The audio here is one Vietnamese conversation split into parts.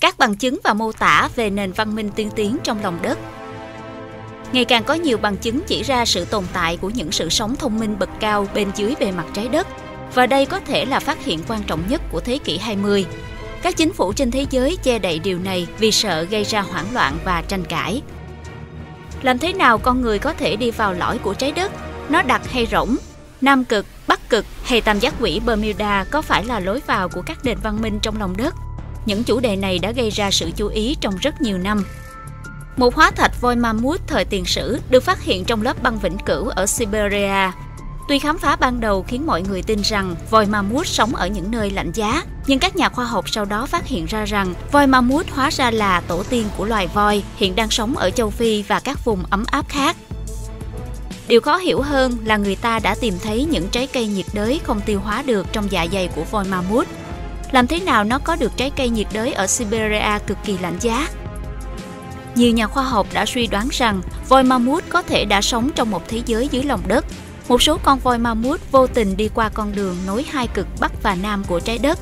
các bằng chứng và mô tả về nền văn minh tiên tiến trong lòng đất. Ngày càng có nhiều bằng chứng chỉ ra sự tồn tại của những sự sống thông minh bậc cao bên dưới bề mặt trái đất, và đây có thể là phát hiện quan trọng nhất của thế kỷ 20. Các chính phủ trên thế giới che đậy điều này vì sợ gây ra hoảng loạn và tranh cãi. Làm thế nào con người có thể đi vào lõi của trái đất? Nó đặc hay rỗng? Nam Cực, Bắc Cực hay tam giác quỷ Bermuda có phải là lối vào của các nền văn minh trong lòng đất? Những chủ đề này đã gây ra sự chú ý trong rất nhiều năm. Một hóa thạch voi Mammoth thời tiền sử được phát hiện trong lớp băng vĩnh cửu ở Siberia. Tuy khám phá ban đầu khiến mọi người tin rằng voi Mammoth sống ở những nơi lạnh giá, nhưng các nhà khoa học sau đó phát hiện ra rằng voi Mammoth hóa ra là tổ tiên của loài voi, hiện đang sống ở châu Phi và các vùng ấm áp khác. Điều khó hiểu hơn là người ta đã tìm thấy những trái cây nhiệt đới không tiêu hóa được trong dạ dày của voi Mammoth. Làm thế nào nó có được trái cây nhiệt đới ở Siberia cực kỳ lạnh giá? Nhiều nhà khoa học đã suy đoán rằng voi Mammoth có thể đã sống trong một thế giới dưới lòng đất. Một số con voi Mammoth vô tình đi qua con đường nối hai cực Bắc và Nam của trái đất.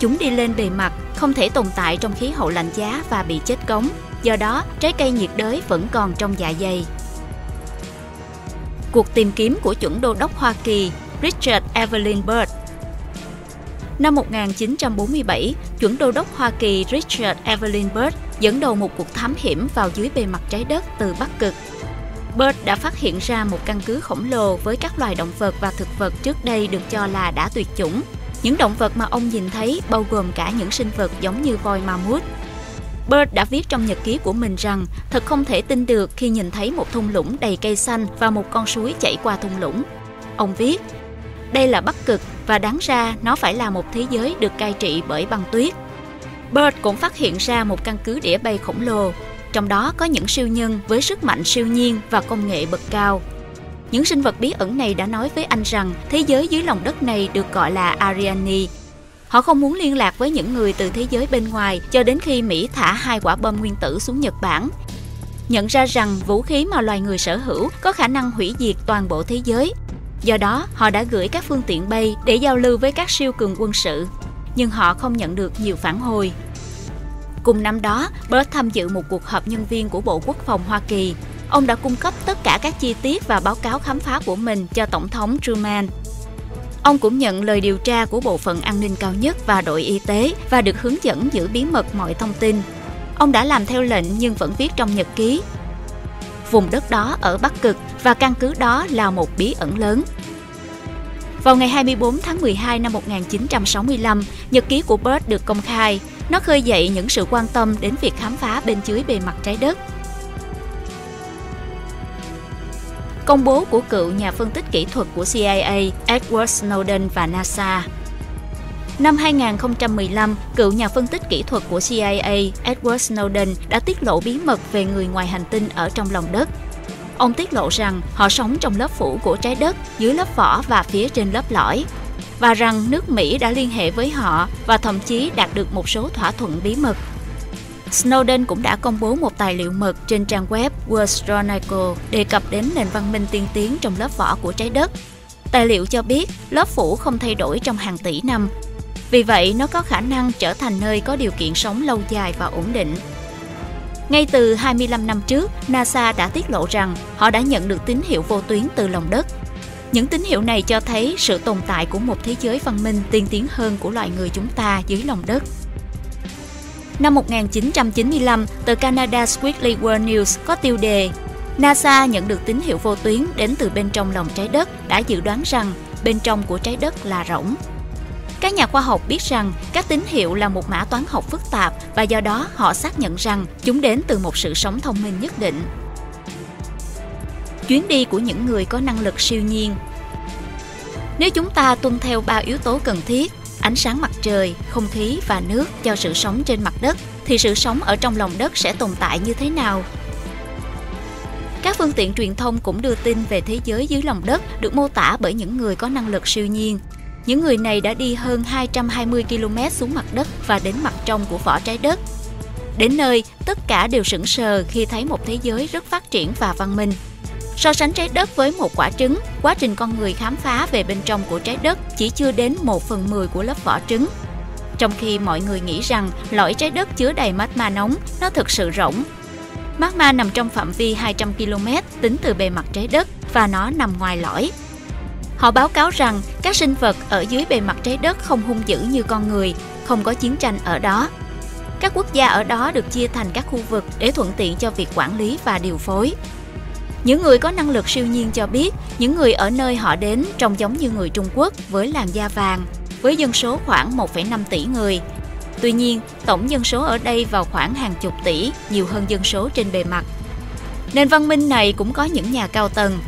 Chúng đi lên bề mặt, không thể tồn tại trong khí hậu lạnh giá và bị chết cống. Do đó, trái cây nhiệt đới vẫn còn trong dạ dày. Cuộc tìm kiếm của chuẩn đô đốc Hoa Kỳ Richard Evelyn Byrd. Năm 1947, chuẩn đô đốc Hoa Kỳ Richard Evelyn Byrd dẫn đầu một cuộc thám hiểm vào dưới bề mặt trái đất từ Bắc Cực. Byrd đã phát hiện ra một căn cứ khổng lồ với các loài động vật và thực vật trước đây được cho là đã tuyệt chủng. Những động vật mà ông nhìn thấy bao gồm cả những sinh vật giống như voi Mammoth. Byrd đã viết trong nhật ký của mình rằng thật không thể tin được khi nhìn thấy một thung lũng đầy cây xanh và một con suối chảy qua thung lũng. Ông viết, đây là Bắc Cực và đáng ra nó phải là một thế giới được cai trị bởi băng tuyết. Byrd cũng phát hiện ra một căn cứ đĩa bay khổng lồ, trong đó có những siêu nhân với sức mạnh siêu nhiên và công nghệ bậc cao. Những sinh vật bí ẩn này đã nói với anh rằng thế giới dưới lòng đất này được gọi là Ariani. Họ không muốn liên lạc với những người từ thế giới bên ngoài cho đến khi Mỹ thả hai quả bom nguyên tử xuống Nhật Bản. Nhận ra rằng vũ khí mà loài người sở hữu có khả năng hủy diệt toàn bộ thế giới. Do đó, họ đã gửi các phương tiện bay để giao lưu với các siêu cường quân sự. Nhưng họ không nhận được nhiều phản hồi. Cùng năm đó, Byrd tham dự một cuộc họp nhân viên của Bộ Quốc phòng Hoa Kỳ. Ông đã cung cấp tất cả các chi tiết và báo cáo khám phá của mình cho Tổng thống Truman. Ông cũng nhận lời điều tra của Bộ phận An ninh cao nhất và đội y tế và được hướng dẫn giữ bí mật mọi thông tin. Ông đã làm theo lệnh nhưng vẫn viết trong nhật ký. Vùng đất đó ở Bắc Cực và căn cứ đó là một bí ẩn lớn. Vào ngày 24 tháng 12 năm 1965, nhật ký của Byrd được công khai. Nó khơi dậy những sự quan tâm đến việc khám phá bên dưới bề mặt trái đất. Công bố của cựu nhà phân tích kỹ thuật của CIA, Edward Snowden và NASA. Năm 2015, cựu nhà phân tích kỹ thuật của CIA, Edward Snowden đã tiết lộ bí mật về người ngoài hành tinh ở trong lòng đất. Ông tiết lộ rằng họ sống trong lớp phủ của trái đất, dưới lớp vỏ và phía trên lớp lõi, và rằng nước Mỹ đã liên hệ với họ và thậm chí đạt được một số thỏa thuận bí mật. Snowden cũng đã công bố một tài liệu mật trên trang web World Chronicle đề cập đến nền văn minh tiên tiến trong lớp vỏ của trái đất. Tài liệu cho biết lớp phủ không thay đổi trong hàng tỷ năm, vì vậy nó có khả năng trở thành nơi có điều kiện sống lâu dài và ổn định. Ngay từ 25 năm trước, NASA đã tiết lộ rằng họ đã nhận được tín hiệu vô tuyến từ lòng đất. Những tín hiệu này cho thấy sự tồn tại của một thế giới văn minh tiên tiến hơn của loài người chúng ta dưới lòng đất. Năm 1995, tờ Canada's Weekly World News có tiêu đề NASA nhận được tín hiệu vô tuyến đến từ bên trong lòng trái đất đã dự đoán rằng bên trong của trái đất là rỗng. Các nhà khoa học biết rằng các tín hiệu là một mã toán học phức tạp và do đó họ xác nhận rằng chúng đến từ một sự sống thông minh nhất định. Chuyến đi của những người có năng lực siêu nhiên. Nếu chúng ta tuân theo 3 yếu tố cần thiết, ánh sáng mặt trời, không khí và nước cho sự sống trên mặt đất, thì sự sống ở trong lòng đất sẽ tồn tại như thế nào? Các phương tiện truyền thông cũng đưa tin về thế giới dưới lòng đất được mô tả bởi những người có năng lực siêu nhiên. Những người này đã đi hơn 220 km xuống mặt đất và đến mặt trong của vỏ trái đất. Đến nơi, tất cả đều sững sờ khi thấy một thế giới rất phát triển và văn minh. So sánh trái đất với một quả trứng, quá trình con người khám phá về bên trong của trái đất chỉ chưa đến 1/10 của lớp vỏ trứng. Trong khi mọi người nghĩ rằng lõi trái đất chứa đầy magma nóng, nó thực sự rỗng. Magma nằm trong phạm vi 200 km tính từ bề mặt trái đất và nó nằm ngoài lõi. Họ báo cáo rằng các sinh vật ở dưới bề mặt trái đất không hung dữ như con người, không có chiến tranh ở đó. Các quốc gia ở đó được chia thành các khu vực để thuận tiện cho việc quản lý và điều phối. Những người có năng lực siêu nhiên cho biết, những người ở nơi họ đến trông giống như người Trung Quốc với làn da vàng, với dân số khoảng 1,5 tỷ người. Tuy nhiên, tổng dân số ở đây vào khoảng hàng chục tỷ, nhiều hơn dân số trên bề mặt. Nền văn minh này cũng có những nhà cao tầng.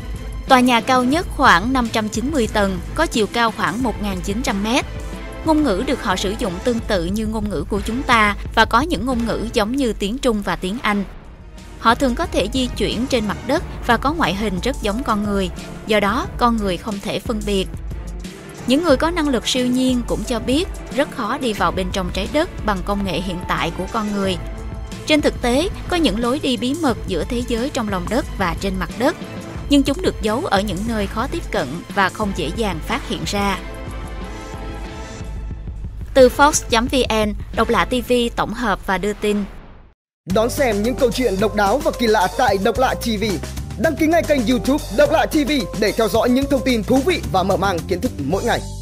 Tòa nhà cao nhất khoảng 590 tầng, có chiều cao khoảng 1.900 m. Ngôn ngữ được họ sử dụng tương tự như ngôn ngữ của chúng ta và có những ngôn ngữ giống như tiếng Trung và tiếng Anh. Họ thường có thể di chuyển trên mặt đất và có ngoại hình rất giống con người, do đó con người không thể phân biệt. Những người có năng lực siêu nhiên cũng cho biết rất khó đi vào bên trong trái đất bằng công nghệ hiện tại của con người. Trên thực tế, có những lối đi bí mật giữa thế giới trong lòng đất và trên mặt đất, nhưng chúng được giấu ở những nơi khó tiếp cận và không dễ dàng phát hiện ra. Từ Fox.vn, Độc Lạ TV tổng hợp và đưa tin. Đón xem những câu chuyện độc đáo và kỳ lạ tại Độc Lạ TV. Đăng ký ngay kênh YouTube Độc Lạ TV để theo dõi những thông tin thú vị và mở mang kiến thức mỗi ngày.